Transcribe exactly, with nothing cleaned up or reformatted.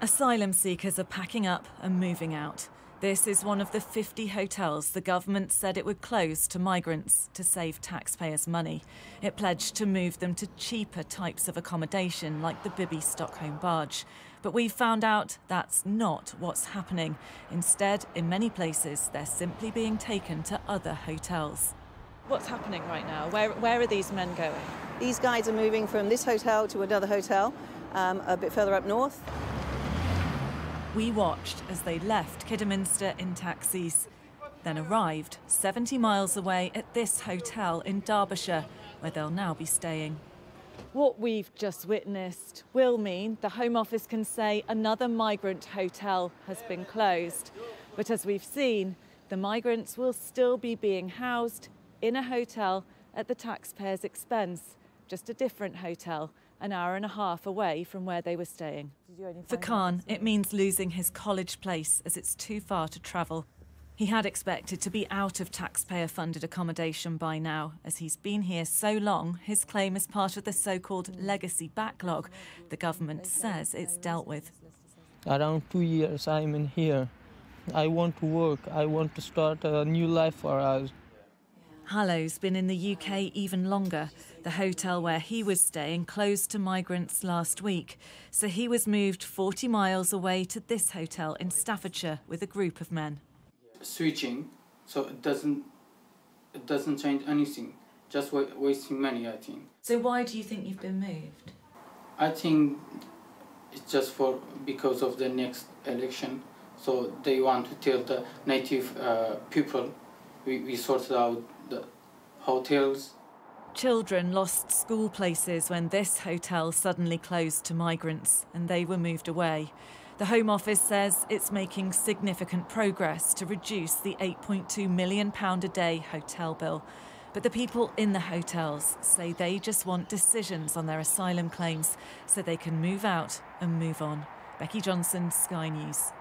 Asylum seekers are packing up and moving out. This is one of the fifty hotels the government said it would close to migrants to save taxpayers' money. It pledged to move them to cheaper types of accommodation, like the Bibby Stockholm barge. But we've found out that's not what's happening. Instead, in many places, they're simply being taken to other hotels. What's happening right now? Where, where are these men going? These guys are moving from this hotel to another hotel, um, a bit further up north. We watched as they left Kidderminster in taxis, then arrived seventy miles away at this hotel in Derbyshire, where they'll now be staying. What we've just witnessed will mean the Home Office can say another migrant hotel has been closed. But as we've seen, the migrants will still be being housed in a hotel at the taxpayers' expense, just a different hotel, an hour and a half away from where they were staying. For Khan, it means losing his college place as it's too far to travel. He had expected to be out of taxpayer-funded accommodation by now. As he's been here so long, his claim is part of the so-called legacy backlog the government says it's dealt with. Around two years I'm in here. I want to work. I want to start a new life for us. Hallow's been in the U K even longer. The hotel where he was staying closed to migrants last week, so he was moved forty miles away to this hotel in Staffordshire with a group of men. Switching, so it doesn't, it doesn't change anything, just wa wasting money, I think. So why do you think you've been moved? I think it's just for because of the next election, so they want to tell the native uh, people we, we sorted out the hotels. Children lost school places when this hotel suddenly closed to migrants and they were moved away. The Home Office says it's making significant progress to reduce the eight point two million pounds a day hotel bill. But the people in the hotels say they just want decisions on their asylum claims so they can move out and move on. Becky Johnson, Sky News.